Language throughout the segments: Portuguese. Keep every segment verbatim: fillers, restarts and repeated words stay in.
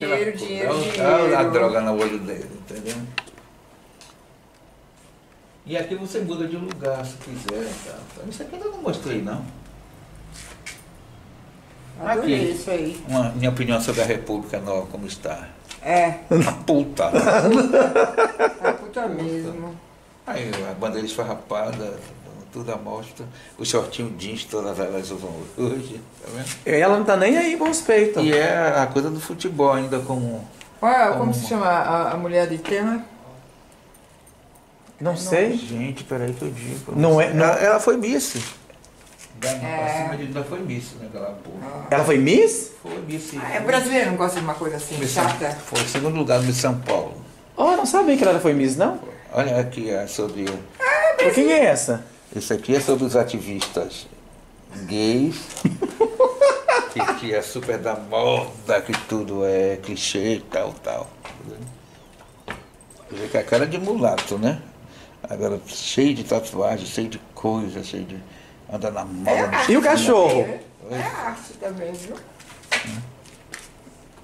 Dinheiro, dinheiro, dinheiro. A droga no olho dele, entendeu? E aqui você muda de lugar, se quiser. Tá? Isso aqui eu não mostrei, não. Adorei aqui, isso aí. Uma, minha opinião sobre a República Nova, como está. É. A puta. A puta mesmo. Aí a bandeira esfarrapada, tudo à mostra. O shortinho jeans, todas elas vão hoje. Tá vendo? E ela não tá nem aí, bons peitos. E é a coisa do futebol ainda como... Olha, como, como se chama a, a mulher de terra? Não, não sei. Gente, peraí que eu digo. Não é, não. Ela, ela foi Miss. Da, é. Cima de, foi Miss, né, aquela porra. Ah. Ela foi Miss? Foi Miss. Ah, é brasileiro, não gosta de uma coisa assim, Miss chata. Foi o segundo lugar no São Paulo. Oh, não sabia que ela foi Miss, não? Foi. Olha aqui, é sobre... Ah, mas... Quem é essa? Isso aqui é sobre os ativistas gays, que, que é super da moda, que tudo é clichê e tal, tal. Quer dizer, que a cara de mulato, né? Agora, cheio de tatuagem, cheio de coisa, cheio de... Anda na moda. É arte, e o cachorro? É, é arte também, viu?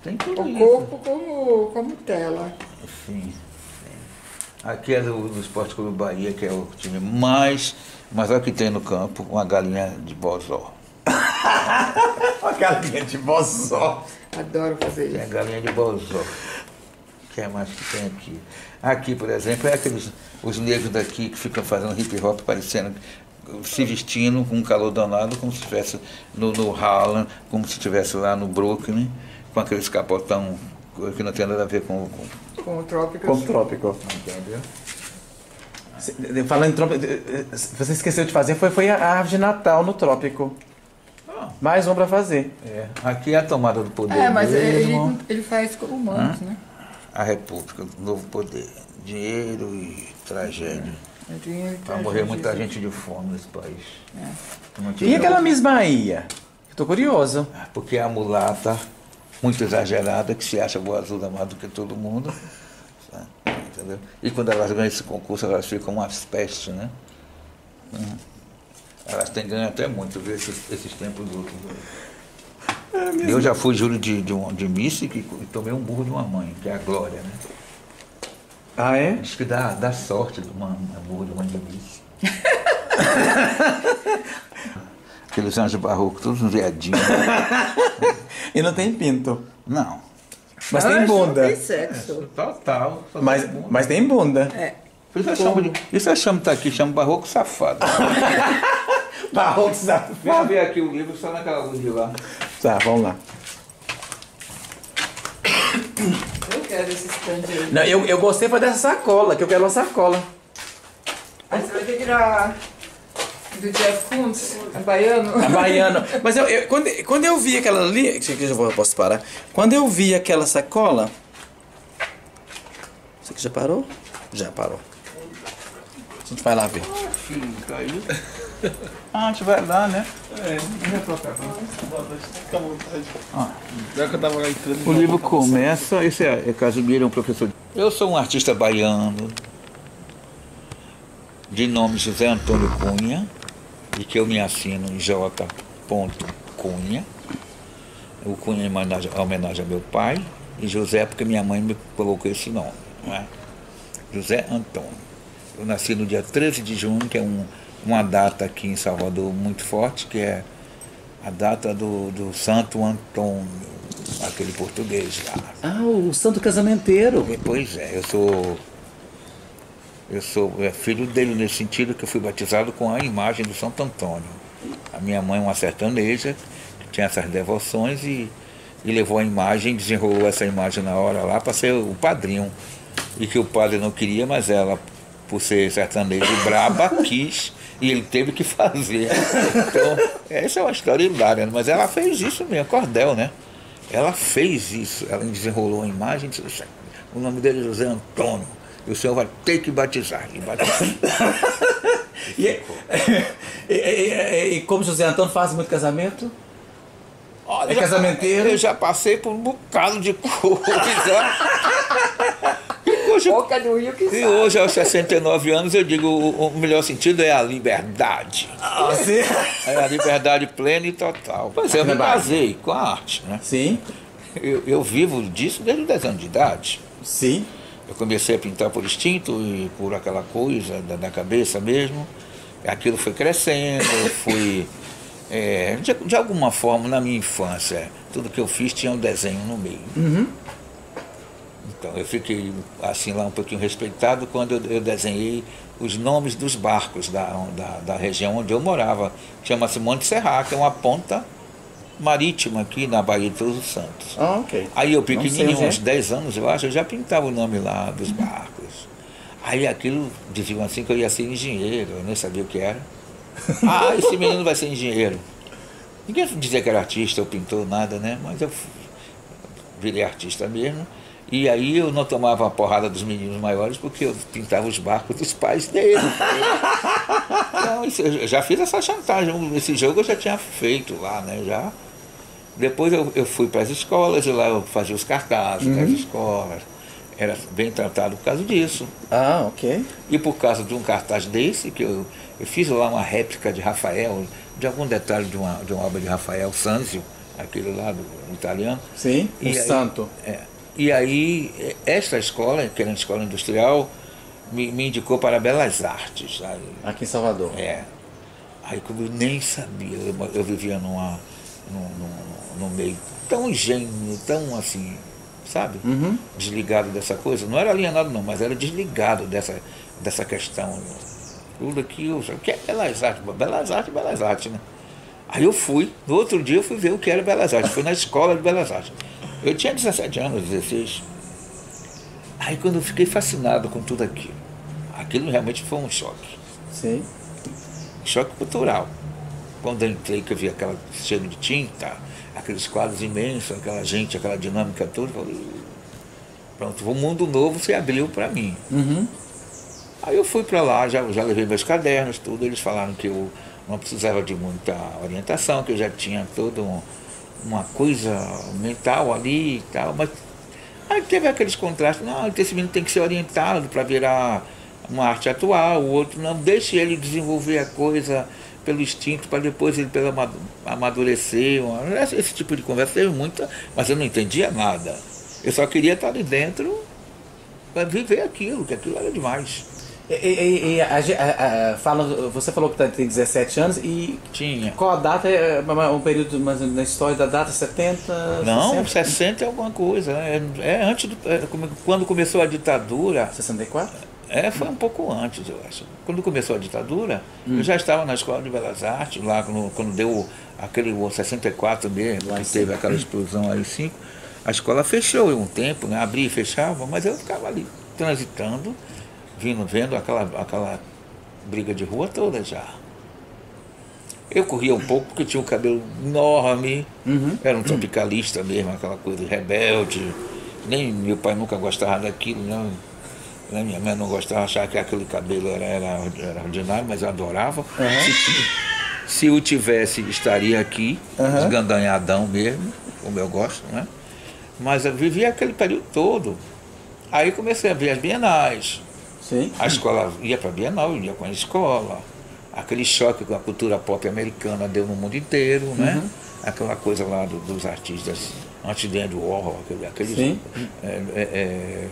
Tem tudo o isso. Corpo como, como tela. Sim. Aqui é do, do Esporte Clube Bahia, que é o time mais, mais é o que tem no campo, uma galinha de bozó. Uma galinha de bozó. Adoro fazer isso. Tem a galinha de bozó. O que é mais que tem aqui? Aqui, por exemplo, é aqueles os negros daqui que ficam fazendo hip hop, parecendo, se vestindo com um calor danado, como se estivesse no, no Harlem, como se estivesse lá no Brooklyn, com aqueles capotão que não tem nada a ver com... Com, com o Trópico. Com o Trópico. Entendeu? Se, falando em Trópico, você esqueceu de fazer, foi, foi a árvore de Natal no Trópico. Ah. Mais um para fazer. É. Aqui é a tomada do poder. É, mas mesmo. Ele, ele faz com humanos, ah? Né? A República, novo poder. Dinheiro e tragédia. É. Dinheiro e tragédia. Vai morrer muita gente de fome nesse país. É. E aquela Miss Bahia? Estou curioso. Porque a mulata... muito exagerada, que se acha boa azul da mais do que todo mundo. Sabe? Entendeu? E quando elas ganham esse concurso, elas ficam umas pestes, né? Uhum. Elas têm ganho até muito, viu, esses, esses tempos outros. É mesmo. Eu já fui júri de, de, um, de Miss e tomei um burro de uma mãe, que é a Glória, né? Ah, é? Acho que dá, dá sorte de uma, uma burro de uma de Miss. Aqueles anjos barrocos, todos uns viadinhos. Né? E não tem pinto. Não. Mas tem bunda. Não tem sexo. É, total. Mas, tem bunda. Mas tem bunda. É. Isso eu chamo de, isso eu chamo, tá aqui, chamo barroco safado. Barroco safado. Vamos ver aqui o livro só naquela luz de lá. Tá, vamos lá. Eu quero esse stand aí. Não, eu, eu gostei foi dessa sacola, que eu quero uma sacola. Aí você vai ter que tirar... Do Jeff Koons, é baiano. É baiano. Mas eu, eu, quando, quando eu vi aquela ali... Eu posso parar. Quando eu vi aquela sacola... Você que já parou? Já parou. A gente vai lá ver. Ah, a gente vai lá, né? É, já tô cá. Fica à vontade. O livro começa... Esse é, é Casimiro, um professor... Eu sou um artista baiano... de nome José Antônio Cunha... de que eu me assino em J Cunha. O Cunha é homenagem a meu pai, e José porque minha mãe me colocou esse nome, não é? José Antônio. Eu nasci no dia treze de junho, que é um, uma data aqui em Salvador muito forte, que é a data do, do Santo Antônio, aquele português lá. Ah, o santo casamenteiro. Pois é, eu sou... Eu sou filho dele nesse sentido que eu fui batizado com a imagem do Santo Antônio. A minha mãe, uma sertaneja, que tinha essas devoções e, e levou a imagem, desenrolou essa imagem na hora lá para ser o padrinho. E que o padre não queria, mas ela, por ser sertaneja e braba, quis e ele teve que fazer. Então, essa é uma história hilária, mas ela fez isso mesmo, cordel, né? Ela fez isso, ela desenrolou a imagem, disse, o nome dele é José Antônio. E o senhor vai ter que batizar. E, batizar. e, e, e, e como José Antônio faz muito casamento? Olha, é casamenteiro? Eu já passei por um bocado de coisa. hoje, Boca do Rio que e sabe. Hoje, aos sessenta e nove anos, eu digo, o, o melhor sentido é a liberdade. Ah, sim. É a liberdade plena e total. Pois é, eu me basei com a arte, né? Sim. eu, eu vivo disso desde dez anos de idade. Sim. Eu comecei a pintar por instinto e por aquela coisa da, da cabeça mesmo. Aquilo foi crescendo, eu fui... É, de, de alguma forma, na minha infância, tudo que eu fiz tinha um desenho no meio. Uhum. Então, eu fiquei assim lá um pouquinho respeitado quando eu, eu desenhei os nomes dos barcos da, da, da região onde eu morava. Chama-se Monte Serrat, que é uma ponta marítima aqui na Bahia de Todos os Santos. Ah, ok. Aí eu pequenininho, uns dez anos, eu acho, eu já pintava o nome lá dos barcos. Aí aquilo, diziam assim que eu ia ser engenheiro, eu nem sabia o que era. Ah, esse menino vai ser engenheiro. Ninguém dizia que era artista ou pintor, nada, né? Mas eu virei artista mesmo. E aí eu não tomava a porrada dos meninos maiores porque eu pintava os barcos dos pais dele. Então, isso, eu já fiz essa chantagem. Esse jogo eu já tinha feito lá, né? Já. Depois eu, eu fui para as escolas e lá eu fazia os cartazes uhum. das escolas. Era bem tratado por causa disso. Ah, ok. E por causa de um cartaz desse, que eu, eu fiz lá uma réplica de Rafael, de algum detalhe de uma, de uma obra de Rafael Sanzio, aquele lá do, do italiano. Sim, e um aí, santo. É, e aí, esta escola, que era uma escola industrial, me, me indicou para Belas Artes. Aí, aqui em Salvador. É. Aí, como eu nem sabia, eu, eu vivia numa, num, num, num meio tão ingênuo, tão assim... sabe? Uhum. Desligado dessa coisa. Não era alienado não, mas era desligado dessa, dessa questão. Tudo aquilo, o que é Belas Artes? Belas Artes, Belas Artes, né? Aí eu fui, no outro dia eu fui ver o que era Belas Artes, fui na Escola de Belas Artes. Eu tinha dezessete anos, dezesseis. Aí quando eu fiquei fascinado com tudo aquilo, aquilo realmente foi um choque. Sim. Um choque cultural. Quando eu entrei, que eu vi aquela cheiro de tinta, aqueles quadros imensos, aquela gente, aquela dinâmica toda, eu falei, pronto, o mundo novo se abriu para mim. Uhum. Aí eu fui para lá, já, já levei meus cadernos, tudo, eles falaram que eu não precisava de muita orientação, que eu já tinha toda um, uma coisa mental ali e tal, mas aí teve aqueles contrastes, não, esse menino tem que ser orientado para virar uma arte atual, o outro não, deixe ele desenvolver a coisa pelo instinto, para depois ele pelo amadurecer, esse tipo de conversa teve muita, mas eu não entendia nada. Eu só queria estar ali dentro para viver aquilo, que aquilo era demais. E, e, e a, a, a, fala, você falou que tem dezessete anos e... Tinha. Qual a data, um período mas na história da data, setenta? Não, sessenta é alguma coisa, é, é antes, do, é, quando começou a ditadura... sessenta e quatro? É, foi um pouco antes, eu acho. Quando começou a ditadura, hum. eu já estava na Escola de Belas Artes, lá quando, quando deu aquele sessenta e quatro mesmo, lá que teve aquela explosão aí, cinco, a escola fechou em um tempo, né? Abria e fechava, mas eu ficava ali transitando, vindo, vendo aquela, aquela briga de rua toda já. Eu corria um pouco porque tinha um cabelo enorme, uhum. era um tropicalista mesmo, aquela coisa de rebelde, nem meu pai nunca gostava daquilo, não. Minha mãe não gostava, achava que aquele cabelo era, era, era ordinário, mas eu adorava. Uhum. Se, se eu tivesse, estaria aqui, uhum. esgandanhadão mesmo, como eu gosto, né? Mas eu vivia aquele período todo. Aí comecei a ver as bienais. Sim. A escola ia para a Bienal, ia com a escola. Aquele choque com a cultura pop americana deu no mundo inteiro, uhum. né? Aquela coisa lá do, dos artistas antes de Andy Warhol, aquele, aqueles... Sim. É, é, é,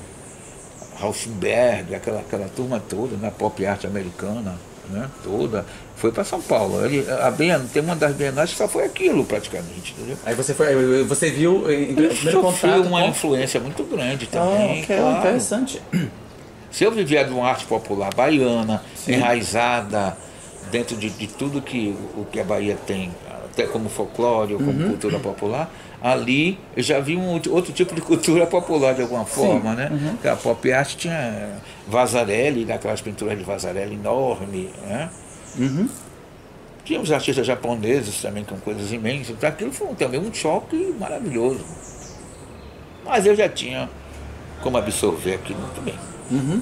Halfenberg, aquela, aquela turma toda, na pop art americana, né, toda, foi para São Paulo. Ele, a Bienal, tem uma das Bienais que só foi aquilo, praticamente, entendeu? Aí você, foi, você viu... Sofreu uma com... influência muito grande também, ah, okay, claro. Interessante. Se eu vivia de uma arte popular baiana, sim. enraizada, dentro de, de tudo que, o que a Bahia tem, até como folclore ou como uhum. cultura popular, ali eu já vi um outro tipo de cultura popular de alguma forma, sim. né? Uhum. A pop art tinha Vasarely, daquelas pinturas de Vasarely enorme, né? Uhum. Tinha os artistas japoneses também com coisas imensas, então aquilo foi também um choque maravilhoso. Mas eu já tinha como absorver aquilo muito bem, uhum.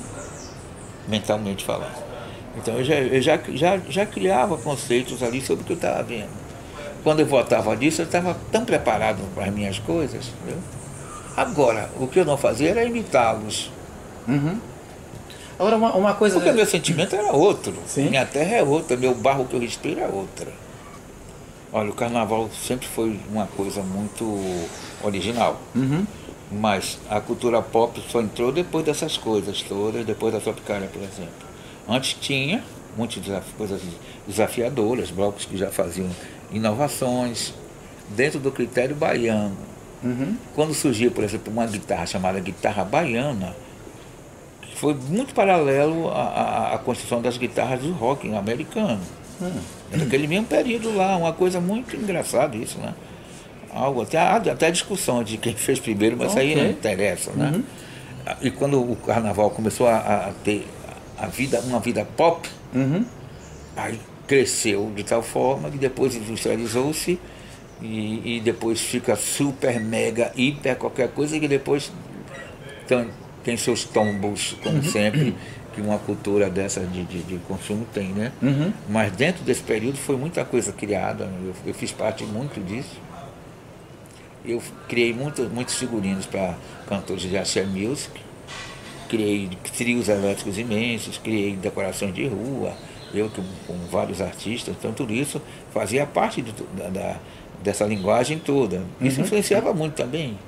mentalmente falando. Então eu, já, eu já, já, já criava conceitos ali sobre o que eu estava vendo. Quando eu voltava disso, eu estava tão preparado para as minhas coisas, entendeu? Agora, o que eu não fazia era imitá-los. Uhum. Agora, uma, uma coisa... Porque meu sentimento era outro. Sim. Minha terra é outra, meu barro que eu respiro é outra. Olha, o carnaval sempre foi uma coisa muito original. Uhum. Mas a cultura pop só entrou depois dessas coisas todas, depois da Tropicália, por exemplo. Antes tinha muitas coisas desafiadoras, blocos que já faziam inovações, dentro do critério baiano. Uhum. Quando surgiu, por exemplo, uma guitarra chamada guitarra baiana, foi muito paralelo à, à construção das guitarras do rock americano. Uhum. Naquele mesmo período lá, uma coisa muito engraçada isso, né? Algo, até, até discussão de quem fez primeiro, mas okay. Aí não interessa, né? Uhum. E quando o carnaval começou a, a ter a vida, uma vida pop, uhum. Aí cresceu de tal forma que depois industrializou-se e, e depois fica super, mega, hiper, qualquer coisa que depois tem, tem seus tombos, como uhum. sempre, que uma cultura dessa de, de, de consumo tem, né? Uhum. Mas dentro desse período foi muita coisa criada, eu, eu fiz parte muito disso. Eu criei muito, muitos figurinos para cantores de Axé Music, criei trios elétricos imensos, criei decorações de rua, eu com, com vários artistas, então tudo isso fazia parte do, da, da, dessa linguagem toda. Isso uhum. influenciava muito também,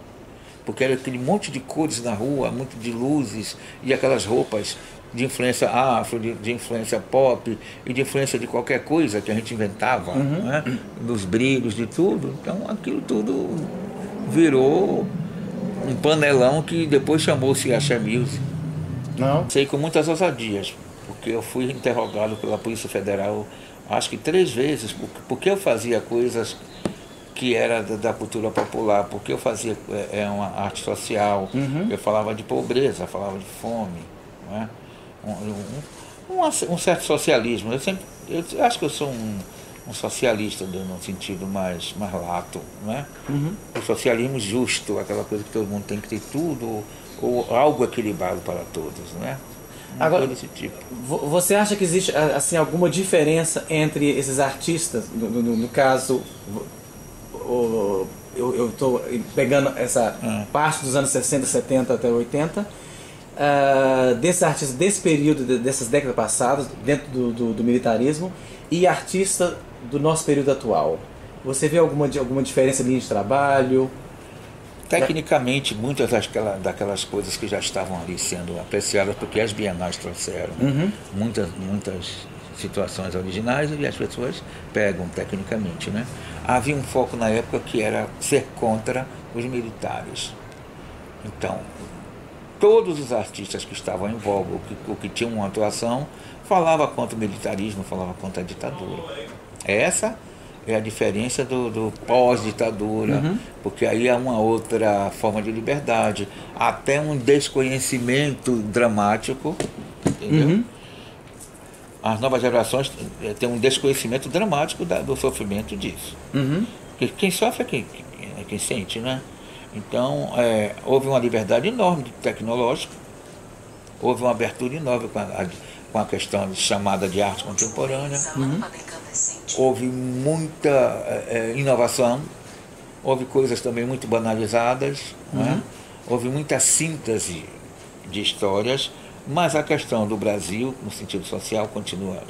porque era aquele monte de cores na rua, muito de luzes e aquelas roupas de influência afro, de, de influência pop e de influência de qualquer coisa que a gente inventava, uhum. né? Dos brilhos, de tudo. Então aquilo tudo virou um panelão que depois chamou-se Axé Music. Não. Sei com muitas ousadias, porque eu fui interrogado pela Polícia Federal acho que três vezes, porque eu fazia coisas que era da, da cultura popular, porque eu fazia é, uma arte social, uhum. eu falava de pobreza, falava de fome, não é? Um, um, um certo socialismo. Eu sempre, eu acho que eu sou um, um socialista no sentido mais, mais lato, né? Uhum. O socialismo justo, aquela coisa que todo mundo tem que ter tudo ou algo equilibrado para todos, né? Uma Agora, coisa desse tipo. Você acha que existe assim alguma diferença entre esses artistas? No, no, no caso, o, eu estou pegando essa ah. parte dos anos sessenta, setenta até oitenta. Uh, desses artistas desse período, dessas décadas passadas, dentro do, do, do militarismo, e artista do nosso período atual. Você vê alguma, alguma diferença em linha de trabalho? Tecnicamente, muitas daquelas, daquelas coisas que já estavam ali sendo apreciadas, porque as bienais trouxeram uhum. muitas, muitas situações originais e as pessoas pegam tecnicamente, né? Havia um foco na época que era ser contra os militares. Então, todos os artistas que estavam em voga, ou que, que tinham uma atuação, falava contra o militarismo, falava contra a ditadura. Essa é a diferença do, do pós-ditadura, uhum. porque aí há uma outra forma de liberdade, até um desconhecimento dramático, entendeu? Uhum. As novas gerações têm um desconhecimento dramático da, do sofrimento disso. Uhum. Porque quem sofre é quem, é quem sente, né? Então, é, houve uma liberdade enorme tecnológica, houve uma abertura enorme com a, com a questão de, chamada de arte contemporânea, uhum. houve muita é, inovação, houve coisas também muito banalizadas, uhum. né? Houve muita síntese de histórias, mas a questão do Brasil, no sentido social, continua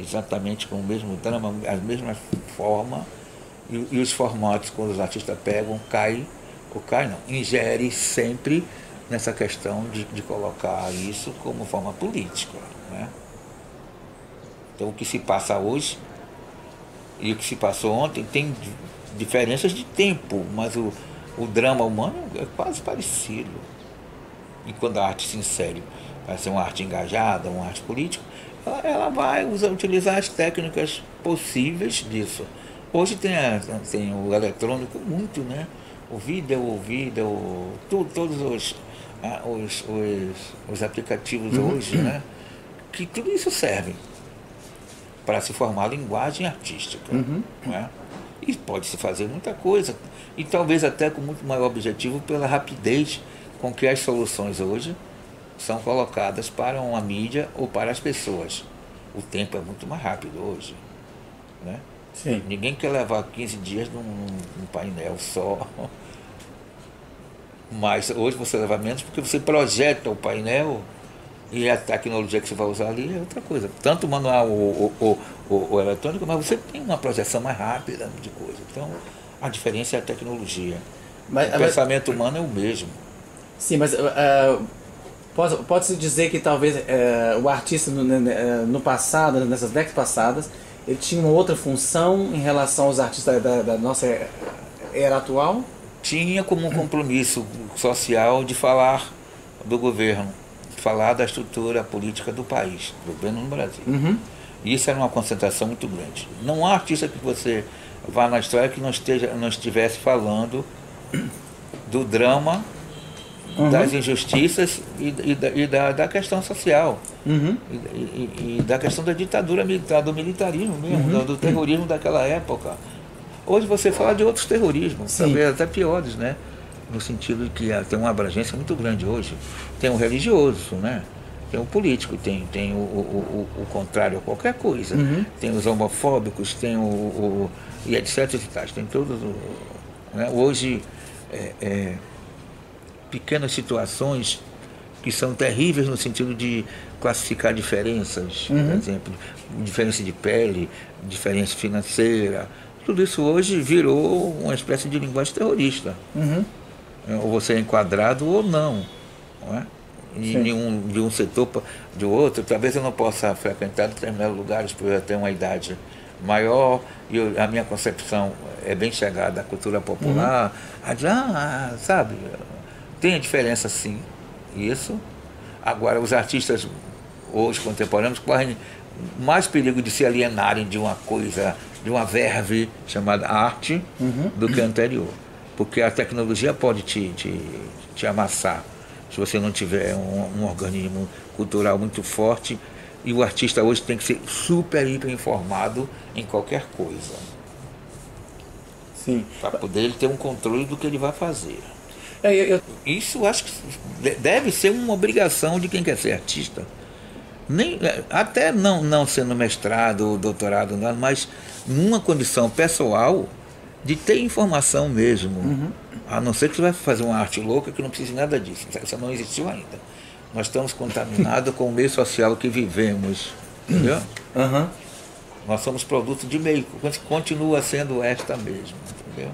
exatamente com o mesmo drama, a mesma forma, e, e os formatos, quando os artistas pegam, caem, O C A I não, ingere sempre nessa questão de, de colocar isso como forma política, né? Então o que se passa hoje e o que se passou ontem tem diferenças de tempo, mas o, o drama humano é quase parecido. E quando a arte se insere para ser uma arte engajada, uma arte política, ela, ela vai usar, utilizar as técnicas possíveis disso. Hoje tem, a, tem o eletrônico muito, né? O vídeo, o vídeo, tudo, todos os, ah, os, os, os aplicativos uhum. hoje, né? Que tudo isso serve para se formar linguagem artística. Uhum. Né? E pode-se fazer muita coisa, e talvez até com muito maior objetivo pela rapidez com que as soluções hoje são colocadas para uma mídia ou para as pessoas. O tempo é muito mais rápido hoje, né? Sim. Ninguém quer levar quinze dias num, num painel só. Mas hoje você leva menos porque você projeta o painel E a tecnologia que você vai usar ali é outra coisa. Tanto manual ou, ou, ou, ou eletrônico, mas você tem uma projeção mais rápida de coisa. Então, a diferença é a tecnologia. Mas, o pensamento mas, humano é o mesmo. Sim, mas uh, pode-se dizer que talvez uh, o artista no, no passado, nessas décadas passadas, ele tinha uma outra função em relação aos artistas da, da nossa era atual? Tinha como um compromisso social de falar do governo, falar da estrutura política do país, do governo no Brasil. Uhum. Isso era uma concentração muito grande. Não há artista que você vá na história que não, esteja, não estivesse falando do drama, uhum, das injustiças e, e, da, e da, da questão social, uhum, e, e, e da questão da ditadura militar, do militarismo mesmo, uhum, do, do terrorismo daquela época. Hoje você fala de outros terrorismos, sim, talvez até piores, né? No sentido de que tem uma abrangência muito grande hoje. Tem o religioso, né? Tem o político, tem, tem o, o, o, o contrário a qualquer coisa, uhum, tem os homofóbicos, tem o, o e etc, etc, tem todos, né? Hoje é, é, pequenas situações que são terríveis no sentido de classificar diferenças, uhum, por exemplo, diferença de pele, diferença financeira. Tudo isso hoje virou uma espécie de linguagem terrorista. Uhum. Ou você é enquadrado ou não. Não é? E de, um, de um setor para de outro. Talvez eu não possa frequentar determinados lugares porque eu tenho uma idade maior e eu, a minha concepção é bem chegada à cultura popular. Uhum. Ah, sabe, tem a diferença sim. Isso. Agora, os artistas hoje contemporâneos correm mais perigo de se alienarem de uma coisa, de uma verve chamada arte, uhum, do que anterior. Porque a tecnologia pode te, te, te amassar se você não tiver um, um organismo cultural muito forte. E o artista hoje tem que ser super, hiper informado em qualquer coisa. Sim. Para poder ele ter um controle do que ele vai fazer. É, eu, eu... Isso acho que deve ser uma obrigação de quem quer ser artista. Nem, até não, não sendo mestrado ou doutorado, não, mas numa condição pessoal de ter informação mesmo. Uhum. A não ser que você vai fazer uma arte louca que não precisa de nada disso. Isso não existiu ainda. Nós estamos contaminados com o meio social que vivemos. Entendeu? Uhum. Nós somos produto de meio. Continua sendo esta mesmo. Entendeu?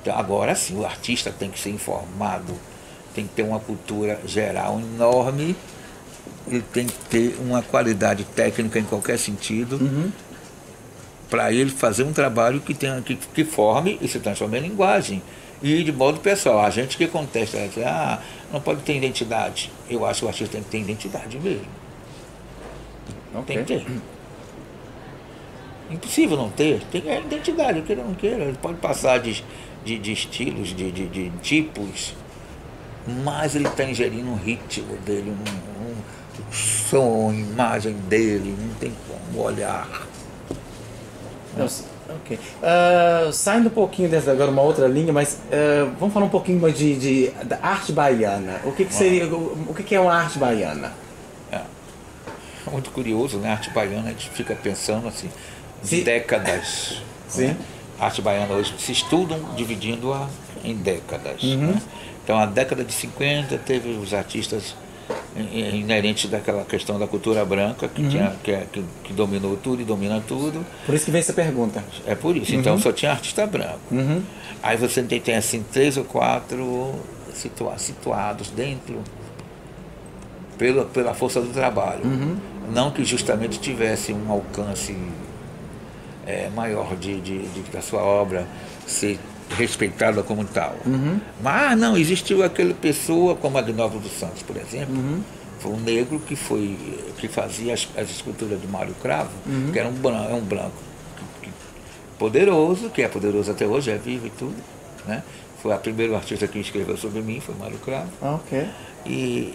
Então, agora sim, o artista tem que ser informado. Tem que ter uma cultura geral enorme. Ele tem que ter uma qualidade técnica em qualquer sentido, uhum, para ele fazer um trabalho que, tenha, que, que forme e se transforme em linguagem. E de modo pessoal, a gente que contesta, é que, ah, não pode ter identidade. Eu acho que o artista tem que ter identidade mesmo. Não tem que ter. Impossível não ter. Tem é identidade, queira ou não queira. Ele pode passar de, de, de estilos, de, de, de tipos, mas ele está ingerindo um ritmo dele, um, um som, imagem dele, não tem como olhar. Não, ok. Uh, saindo um pouquinho dessa agora, uma outra linha, mas uh, vamos falar um pouquinho mais de, de da arte baiana. O que, que seria, o, o que, que é uma arte baiana? É muito curioso, né? A arte baiana, a gente fica pensando assim, de décadas. Sim. Né? A arte baiana hoje se estudam dividindo-a em décadas. Uhum. Né? Então, a década de cinquenta teve os artistas inerente daquela questão da cultura branca que, uhum, tinha, que, que dominou tudo e domina tudo. Por isso que vem essa pergunta. É por isso, uhum, então só tinha artista branco. Uhum. Aí você tem, tem assim três ou quatro situa situados dentro pela, pela força do trabalho. Uhum. Não que justamente tivesse um alcance é, maior de, de, de, da sua obra ser respeitada como tal. Uhum. Mas não, existiu aquela pessoa como a Gnova dos Santos, por exemplo. Uhum. Foi um negro que, foi, que fazia as, as esculturas do Mário Cravo, uhum, que era um branco, é um branco que, que, poderoso, que é poderoso até hoje, é vivo e tudo. Né? Foi a primeira artista que escreveu sobre mim, foi Mário Cravo. Okay. E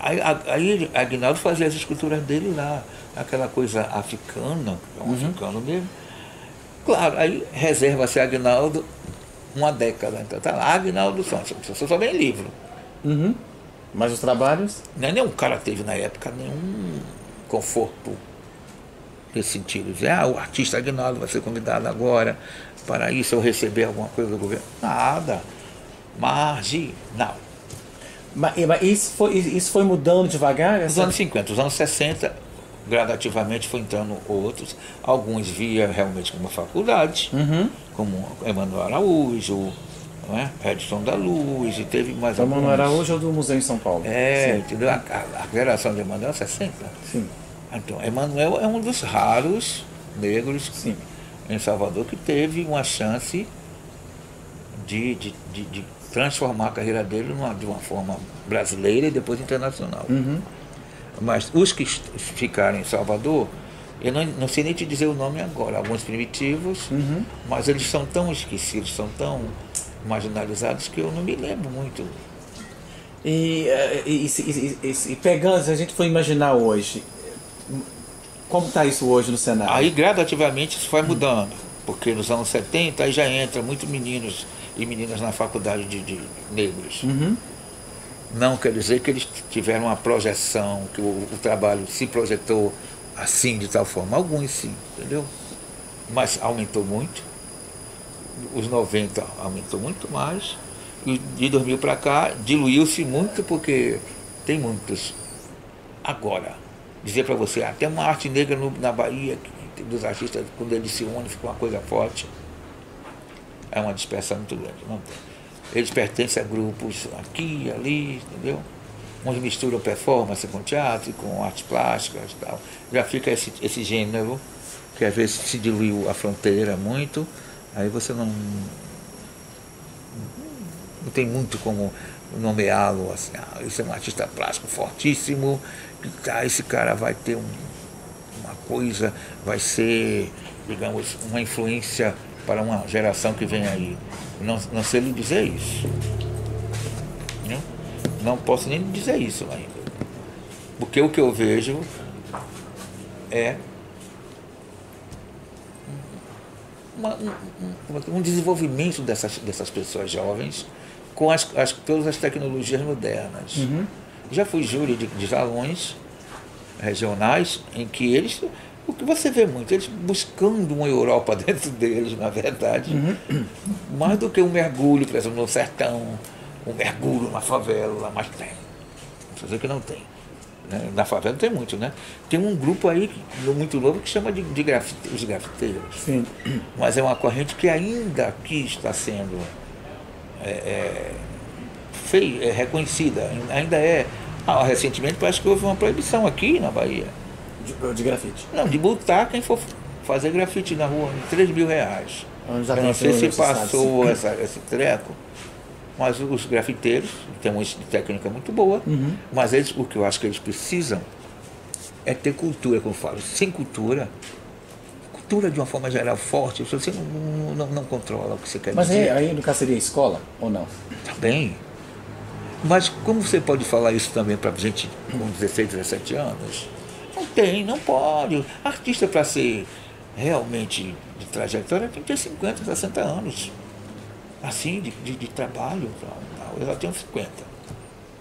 aí, aí Aguinaldo fazia as esculturas dele lá, aquela coisa africana, um, uhum, africano mesmo. Claro, aí reserva-se Aguinaldo uma década. Então tá lá, Aguinaldo Santos, você só vem livro. Uhum. Mas os trabalhos? Não, nenhum cara teve na época nenhum conforto nesse sentido. Dizer, ah, o artista Aguinaldo vai ser convidado agora para isso, eu receber alguma coisa do governo. Nada. Marginal. Mas, mas isso, foi, isso foi mudando devagar? Nos essa... anos cinquenta, os anos sessenta, gradativamente foi entrando outros. Alguns via realmente como faculdade, uhum. como Emanuel Araújo, não é? Redson da Luz, e teve mais alguns... Emanuel Araújo é do Museu em São Paulo. É, entendeu? A, a, a geração de Emanuel é sessenta. Sim. Então, Emanuel é um dos raros negros Sim. em Salvador que teve uma chance de, de, de, de transformar a carreira dele numa, de uma forma brasileira e depois internacional. Uhum. Mas os que ficaram em Salvador, eu não, não sei nem te dizer o nome agora, alguns primitivos, uhum. mas eles são tão esquecidos, são tão marginalizados que eu não me lembro muito. E, e, e, e, e pegando, se a gente for imaginar hoje, como está isso hoje no cenário? Aí gradativamente isso vai mudando, porque nos anos setenta aí já entra muitos meninos e meninas na faculdade de, de negros. Uhum. Não quer dizer que eles tiveram uma projeção, que o, o trabalho se projetou assim, de tal forma. Alguns sim, entendeu? Mas aumentou muito. Os noventa aumentou muito mais. E de dois mil para cá diluiu-se muito, porque tem muitos. Agora, dizer para você, ah, tem uma arte negra no, na Bahia, que, dos artistas, quando eles se unem, fica uma coisa forte. É uma dispersão muito grande. Não tem. Eles pertencem a grupos aqui, ali, entendeu? Uns misturam performance com teatro, com artes plásticas e tal. Já fica esse, esse gênero, que às vezes se diluiu a fronteira muito, aí você não, não tem muito como nomeá-lo assim, ah, esse é um artista plástico fortíssimo, que, ah, esse cara vai ter um, uma coisa, vai ser, digamos, uma influência para uma geração que vem aí. Não, não sei lhe dizer isso. Não, não posso nem dizer isso ainda. Porque o que eu vejo é uma, um, um desenvolvimento dessas, dessas pessoas jovens com as, as, todas as tecnologias modernas. Uhum. Já fui júri de, de salões regionais em que eles... O que você vê muito, eles buscando uma Europa dentro deles, na verdade, uhum. mais do que um mergulho, por exemplo, no sertão, um mergulho na favela, mas tem. Não sei dizer que não tem. Né? Na favela tem muito, né? Tem um grupo aí muito louco que chama de, de grafite, os grafiteiros. Sim. Mas é uma corrente que ainda aqui está sendo é, é, feio, é, reconhecida. Ainda é. Ah, recentemente parece que houve uma proibição aqui na Bahia. De, de grafite? Não, de multar quem for fazer grafite na rua, três mil reais. Já não sei se passou essa, esse treco, mas os grafiteiros têm uma técnica muito boa, uhum. mas eles, o que eu acho que eles precisam é ter cultura, como eu falo. Sem cultura, cultura de uma forma geral forte, você não, não, não controla o que você quer mas dizer. Mas aí, aí no caso seria escola ou não? Também. Mas como você pode falar isso também para gente com dezesseis, dezessete anos? Não tem, não pode. Artista, para ser realmente de trajetória, tem que ter cinquenta, sessenta anos. Assim, de, de, de trabalho. Eu já tenho cinquenta.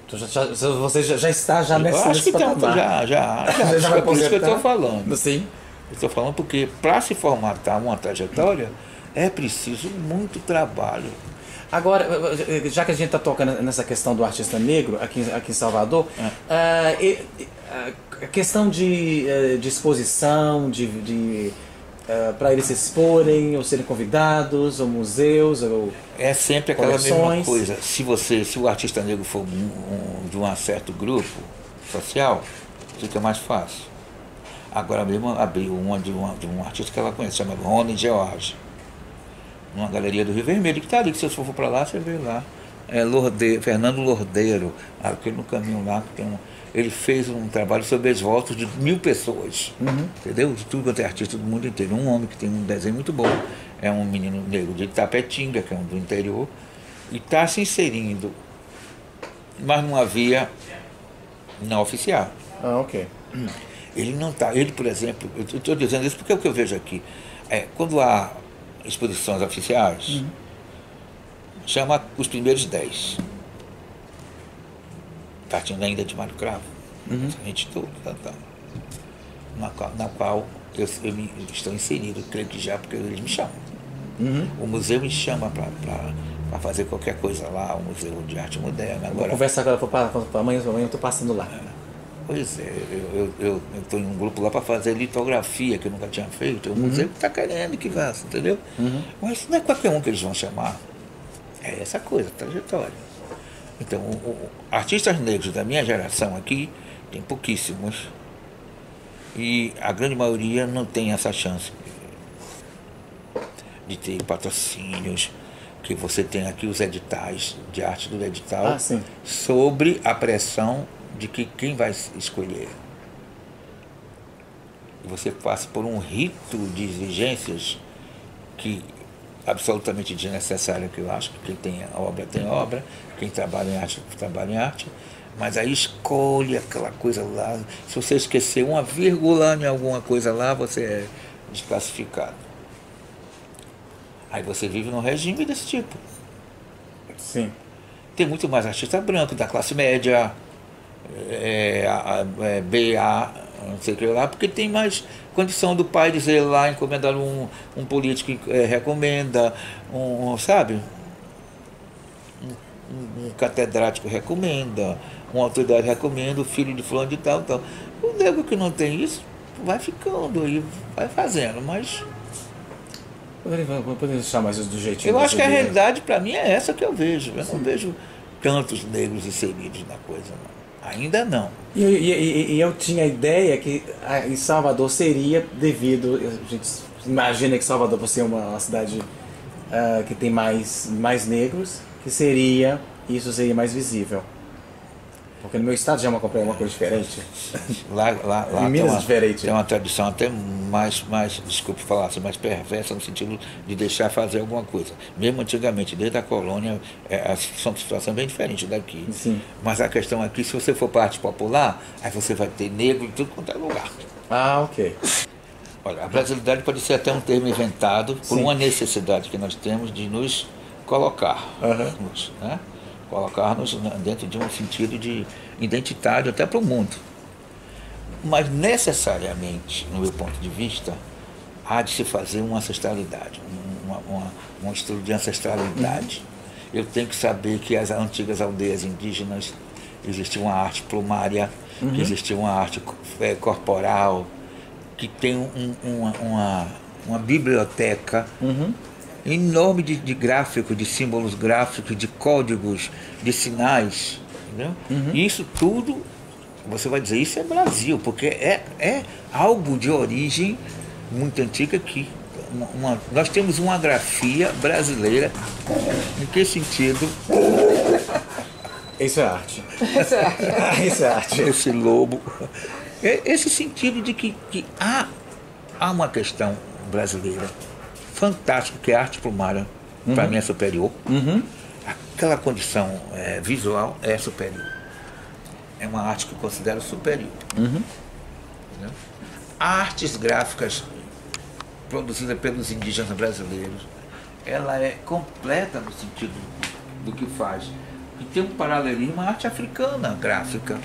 Então, já, já, você já, já está já nessa situação? Acho que tem, já, já. já, já é por isso que eu estou falando. Sim. Eu estou falando porque, para se formatar uma trajetória, é preciso muito trabalho. Agora, já que a gente está tocando nessa questão do artista negro, aqui, aqui em Salvador, é. uh, e, a questão de, de exposição, de, de, uh, para eles se exporem, ou serem convidados, ou museus, ou é sempre aquela coleções. Mesma coisa. Se, você, se o artista negro for um, um, de um certo grupo social, fica mais fácil. Agora mesmo abriu uma de, uma, de um artista que ela conhece, chama Rony George. Numa galeria do Rio Vermelho, que está ali, que se você for para lá, você vê lá. É Lordeiro, Fernando Lordeiro, aqui no caminho lá, que tem um, ele fez um trabalho sobre as voltas de mil pessoas, uhum. entendeu? De tudo quanto é artista do mundo inteiro. Um homem que tem um desenho muito bom, é um menino negro de Itapetinga, que é um do interior, e está se inserindo, mas não havia não oficial. Ah, ok. Ele não está, ele, por exemplo, eu estou dizendo isso porque é o que eu vejo aqui, é, quando há exposições oficiais, uhum. chama os primeiros dez, partindo ainda de Mário Cravo, uhum. a gente toda, tá, tá. na qual, na qual eu, eu, me, eu estou inserido, creio que já, porque eles me chamam. Uhum. O museu me chama para para fazer qualquer coisa lá, o Museu de Arte Moderna. Agora, vou conversar com ela, amanhã, amanhã eu estou passando lá. Pois é, eu estou em um grupo lá para fazer litografia, que eu nunca tinha feito. O uhum. museu que está querendo que faça, entendeu? Uhum. Mas não é qualquer um que eles vão chamar. É essa coisa, trajetória. Então, o, o, artistas negros da minha geração aqui, tem pouquíssimos. E a grande maioria não tem essa chance de ter patrocínios, que você tem aqui os editais, de arte do edital, ah, sim. sobre a pressão de que quem vai escolher. Você passa por um rito de exigências que absolutamente desnecessário, que eu acho que quem tem obra tem obra, quem trabalha em arte trabalha em arte, mas aí escolhe aquela coisa lá. Se você esquecer uma vírgula em alguma coisa lá, você é desclassificado. Aí você vive num regime desse tipo. Sim. Tem muito mais artista branco, da classe média, É, é, B A, não sei o que lá, porque tem mais condição do pai dizer lá, encomendar um, um político é, recomenda, um, sabe? Um, um catedrático recomenda, uma autoridade recomenda, o filho de fulano de tal, tal. O nego que não tem isso vai ficando aí, vai fazendo, mas. Poderia deixar mais do jeitinho. Eu acho que a realidade para mim é essa que eu vejo. Eu Sim. não vejo tantos negros inseridos na coisa, não. Ainda não. E, e, e eu tinha a ideia que em Salvador seria devido... A gente imagina que Salvador, por ser uma, uma cidade uh, que tem mais, mais negros, que seria isso seria mais visível. Porque no meu estado já é uma, uma coisa diferente. Lá, lá, lá tem, uma, diferente. tem uma tradição até mais, mais, desculpe falar assim, mais perversa, no sentido de deixar fazer alguma coisa. Mesmo antigamente, desde a colônia, é, a situação é bem diferente daqui. Sim. Mas a questão aqui, se você for parte popular, aí você vai ter negro em tudo quanto é lugar. Ah, ok. Olha, a brasilidade pode ser até um termo inventado por Sim. uma necessidade que nós temos de nos colocar. Uhum. Nos, né? Colocar-nos dentro de um sentido de identitário até para o mundo. Mas necessariamente, no meu ponto de vista, há de se fazer uma ancestralidade, uma, uma, um estudo de ancestralidade. Uhum. Eu tenho que saber que as antigas aldeias indígenas existia uma arte plumária, uhum. que existia uma arte é, corporal, que tem um, uma, uma, uma biblioteca uhum. enorme de, de gráficos, de símbolos gráficos, de códigos, de sinais, entendeu? Uhum. E isso tudo, você vai dizer, isso é Brasil, porque é, é algo de origem muito antiga aqui. Uma, uma, nós temos uma grafia brasileira. Em que sentido? Isso é arte. Isso é arte. Isso é arte. Esse lobo. Esse sentido de que, que há, há uma questão brasileira. Fantástico, que é a arte plumária, uhum. para mim é superior. Uhum. Aquela condição é, visual é superior. É uma arte que eu considero superior. Uhum. Artes gráficas produzidas pelos indígenas brasileiros, ela é completa no sentido do que faz. E tem um paralelismo à arte africana gráfica,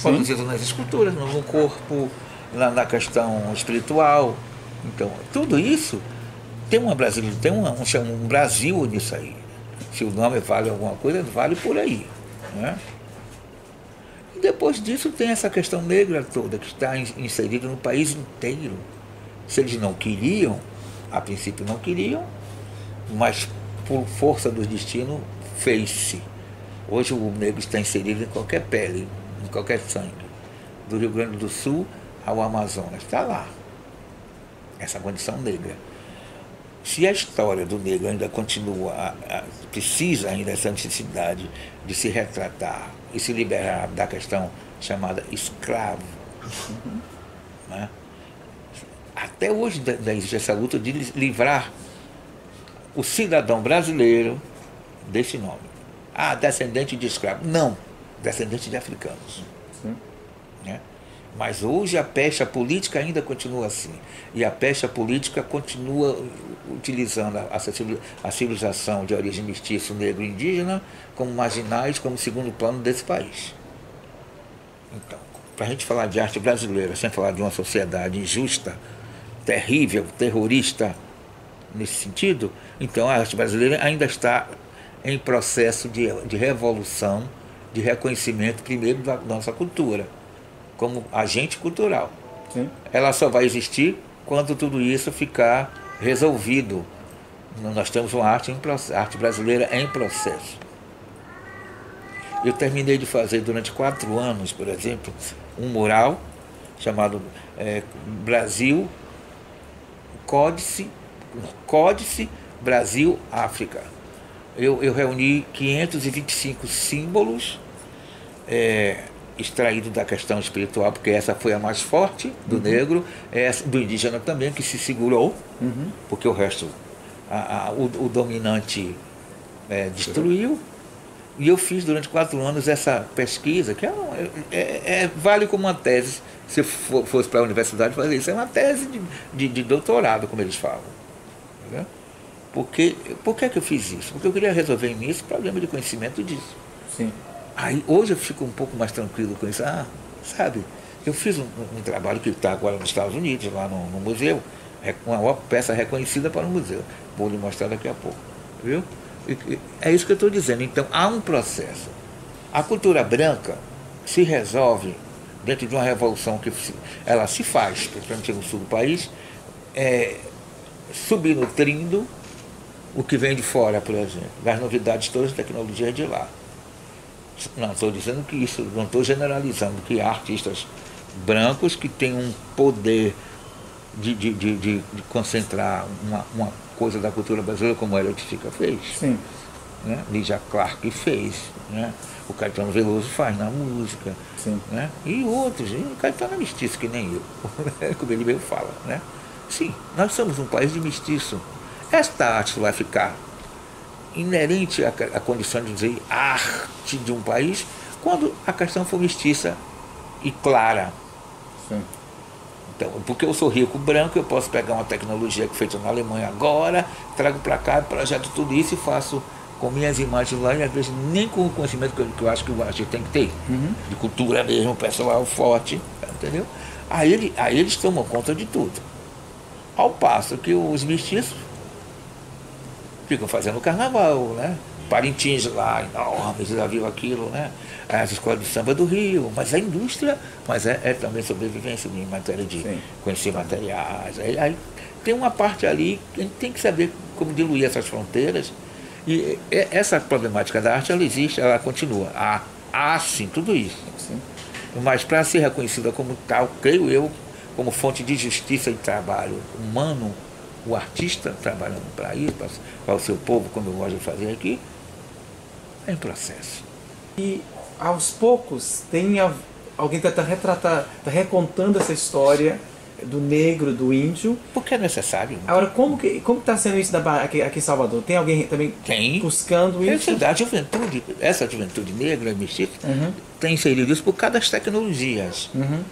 produzida nas esculturas, no corpo, na, na questão espiritual. Então, tudo isso tem, uma Brasil, tem uma, um, um Brasil nisso aí. Se o nome vale alguma coisa, vale por aí. Né? E depois disso tem essa questão negra toda, que está inserida no país inteiro. Se eles não queriam, a princípio não queriam, mas por força do destino, fez-se. Hoje o negro está inserido em qualquer pele, em qualquer sangue. Do Rio Grande do Sul ao Amazonas, está lá. Essa condição negra. Se a história do negro ainda continua, a, a, precisa ainda essa necessidade de se retratar e se liberar da questão chamada escravo, uhum. né? Até hoje da, da existe essa luta de livrar o cidadão brasileiro desse nome. Ah, descendente de escravo. Não, descendente de africanos. Sim. Né? Mas hoje a pecha política ainda continua assim. E a pecha política continua utilizando a civilização de origem mestiça, negro e indígena como marginais, como segundo plano desse país. Então, para a gente falar de arte brasileira, sem falar de uma sociedade injusta, terrível, terrorista, nesse sentido, então a arte brasileira ainda está em processo de, de revolução, de reconhecimento, primeiro, da nossa cultura, como agente cultural. Sim. Ela só vai existir quando tudo isso ficar resolvido. Nós temos uma arte, em, arte brasileira em processo. Eu terminei de fazer durante quatro anos, por exemplo, um mural chamado é, Brasil, Códice, Códice Brasil-África. Eu, eu reuni quinhentos e vinte e cinco símbolos é, extraídos da questão espiritual, porque essa foi a mais forte do uhum. negro, essa, do indígena também, que se segurou, uhum. porque o resto, a, a, o, o dominante é, destruiu. E eu fiz durante quatro anos essa pesquisa, que é, é, é, vale como uma tese, se eu for, fosse para a universidade fazer isso, é uma tese de, de, de doutorado, como eles falam. Entendeu? Porque, por que é que eu fiz isso? Porque eu queria resolver em mim esse problema de conhecimento disso. Sim. Aí hoje eu fico um pouco mais tranquilo com isso. Ah, sabe, eu fiz um, um trabalho que está agora nos Estados Unidos, lá no, no museu, uma peça reconhecida para o museu. Vou lhe mostrar daqui a pouco. Viu? É isso que eu estou dizendo. Então, há um processo. A cultura branca se resolve dentro de uma revolução que ela se faz, principalmente no sul do país, é, subnutrindo o que vem de fora, por exemplo, das novidades todas da tecnologia de lá. Não estou dizendo que isso, não estou generalizando, que há artistas brancos que têm um poder de, de, de, de, de concentrar uma, uma coisa da cultura brasileira, como a Erotica fez. Sim. Né? Lígia Clark fez, né? O Caetano Veloso faz na música. Sim. Né? E outros, e o Caetano é mestiço que nem eu, como ele mesmo fala. Né? Sim, nós somos um país de mestiço. Esta arte vai ficar inerente à, à condição de dizer arte de um país quando a questão for mestiça e clara. Sim. Então, porque eu sou rico branco, eu posso pegar uma tecnologia que é feita na Alemanha agora, trago para cá, projeto tudo isso e faço com minhas imagens lá, e às vezes nem com o conhecimento que eu, que eu acho que o artista tem que ter, uhum. de cultura mesmo, pessoal forte, entendeu? Aí, ele, aí eles tomam conta de tudo. Ao passo que os mestiços ficam fazendo carnaval, né? Parintins lá, enormes, já viu aquilo, né? As escolas de samba do Rio, mas a indústria, mas é, é também sobrevivência em matéria de Sim. conhecer materiais. Aí, aí tem uma parte ali que a gente tem que saber como diluir essas fronteiras. E essa problemática da arte, ela existe, ela continua. Há, há sim, tudo isso. Sim. Mas para ser reconhecida como tal, creio eu, como fonte de justiça e trabalho humano, o artista trabalhando para isso, para o seu povo, como eu gosto de fazer aqui, é em processo. E aos poucos tem a, alguém está tá tá recontando essa história do negro, do índio. Porque é necessário. Agora, como que como está sendo isso da, aqui, aqui em Salvador? Tem alguém também tem. buscando isso? Tem cidade, juventude, essa juventude negra, mestiça, uhum. tem inserido isso por causa das tecnologias. Uhum.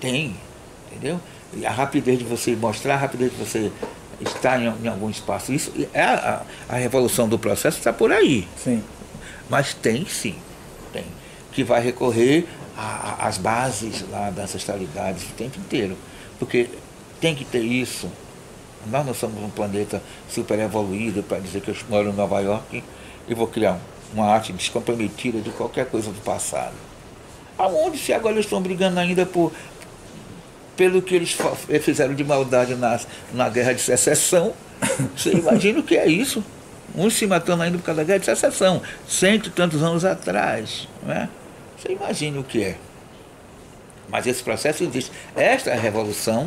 Tem, entendeu? A rapidez de você mostrar, a rapidez de você estar em, em algum espaço. Isso é a, a revolução do processo está por aí. Sim. Mas tem sim, tem. Que vai recorrer às bases lá da ancestralidade o tempo inteiro. Porque tem que ter isso. Nós não somos um planeta super evoluído para dizer que eu moro em Nova York e vou criar uma arte descomprometida de qualquer coisa do passado. Aonde se agora eles estão brigando ainda por... pelo que eles fizeram de maldade na, na guerra de secessão. Você imagina o que é isso? Uns se matando ainda por causa da guerra de secessão, cento e tantos anos atrás. Né? Você imagina o que é. Mas esse processo existe. Esta revolução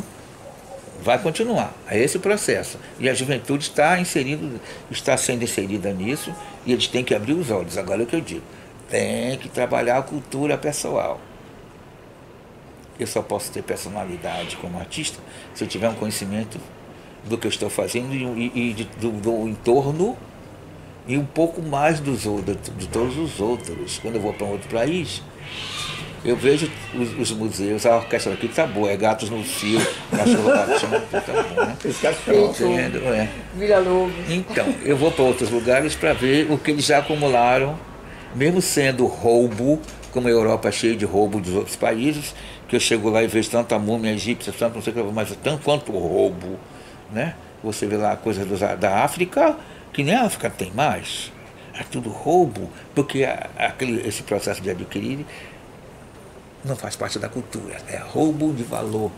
vai continuar. É esse processo. E a juventude está inserindo, está sendo inserida nisso, e eles têm que abrir os olhos. Agora é o que eu digo. Tem que trabalhar a cultura pessoal. Eu só posso ter personalidade como artista se eu tiver um conhecimento do que eu estou fazendo e, e, e de, do, do entorno e um pouco mais dos outros, de todos os outros. Quando eu vou para um outro país, eu vejo os, os museus, a orquestra aqui tá boa, é Gatos no Fio, Cachorro Latino, tá bom, né? Cachorro, é. Vira-lobo. Então, eu vou para outros lugares para ver o que eles já acumularam, mesmo sendo roubo, como a Europa é cheia de roubo dos outros países, que eu chego lá e vejo tanta múmia egípcia, tanto não sei o que, mas tanto quanto roubo, né? Você vê lá coisas da África, que nem a África tem mais. É tudo roubo, porque aquele, esse processo de adquirir não faz parte da cultura. É roubo de valor.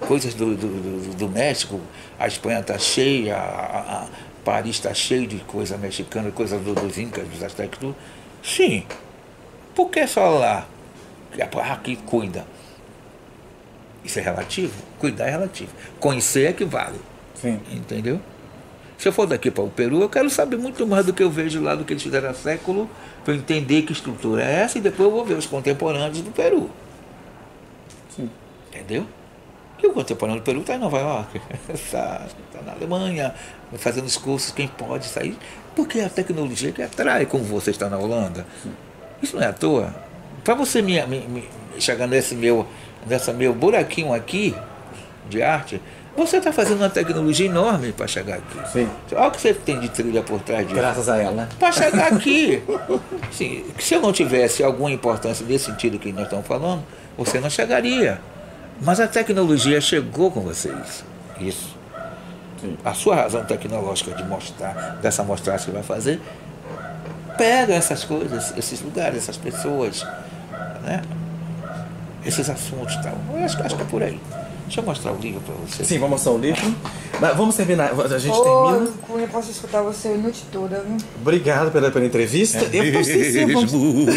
Coisas do, do, do, do México, a Espanha está cheia, a, a Paris está cheio de coisa mexicana, coisas do, dos incas, dos aztecas, tudo. Sim, por que só lá? Aqui cuida. Isso é relativo? Cuidar é relativo. Conhecer é que vale. Sim. Entendeu? Se eu for daqui para o Peru, eu quero saber muito mais do que eu vejo lá, do que eles fizeram há século, para eu entender que estrutura é essa, e depois eu vou ver os contemporâneos do Peru. Sim. Entendeu? E o contemporâneo do Peru está em Nova York, está tá na Alemanha, fazendo os cursos, quem pode sair, porque é a tecnologia que atrai, como você está na Holanda. Sim. Isso não é à toa. Para você me, me, me chegar nesse meu, nessa meu buraquinho aqui de arte, você está fazendo uma tecnologia enorme para chegar aqui. Sim. Olha o que você tem de trilha por trás disso. Graças a ela, né? Para chegar aqui. Sim, se eu não tivesse alguma importância nesse sentido que nós estamos falando, você não chegaria. Mas a tecnologia chegou com vocês. Isso. Sim. A sua razão tecnológica de mostrar, dessa mostragem que vai fazer, pega essas coisas, esses lugares, essas pessoas, né? Esses assuntos e tal. Eu acho, acho que é por aí. Deixa eu mostrar o livro para você. Sim, vamos mostrar o livro. Mas vamos terminar. A gente oh, termina. Cunha, posso escutar você a noite toda, viu? Obrigado pela, pela entrevista. É eu mesmo. Posso ser, vamos...